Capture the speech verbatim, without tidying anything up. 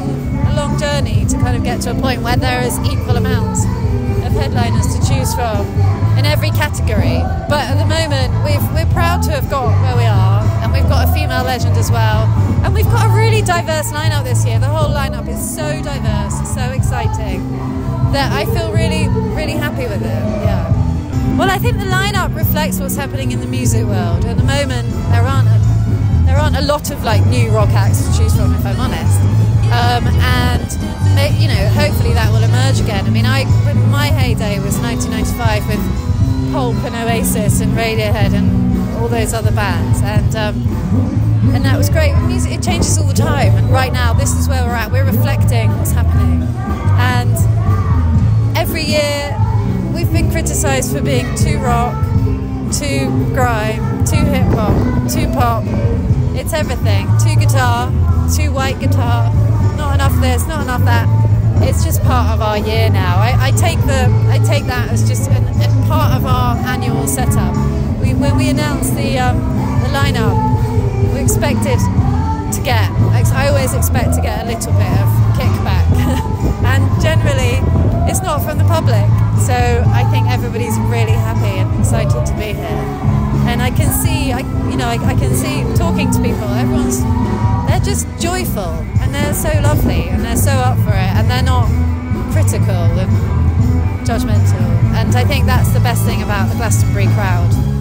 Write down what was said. long, a long journey to kind of get to a point where there is equal amounts of headliners to choose from in every category. But at the moment, we've, we're proud to have got where we are, and we've got a female legend as well. And we've got a really diverse lineup this year. The whole lineup is so diverse, it's so exciting, that I feel really, really happy with it. Yeah. Well, I think the lineup reflects what's happening in the music world. At the moment, there aren't a There aren't a lot of like new rock acts to choose from, if I'm honest, um, and they, you know, hopefully that will emerge again. I mean, I my heyday was nineteen ninety-five with Pulp and Oasis and Radiohead and all those other bands, and um, and that was great. Music, it changes all the time, and right now this is where we're at. We're reflecting what's happening, and every year we've been criticised for being too rock, too grime, too hip hop, too pop. It's everything. Too guitar, too white guitar, not enough this, not enough that. It's just part of our year now. I, I take the I take that as just an, an part of our annual setup. We, when we announced the um, the lineup, we expected to get. I always expect to get a little bit of kickback, and generally, it's not from the public. So I think everybody's really happy and excited to be here. And I can see, I, you know, I, I can see talking to people, everyone's, they're just joyful, and they're so lovely, and they're so up for it, and they're not critical and judgmental. And I think that's the best thing about the Glastonbury crowd.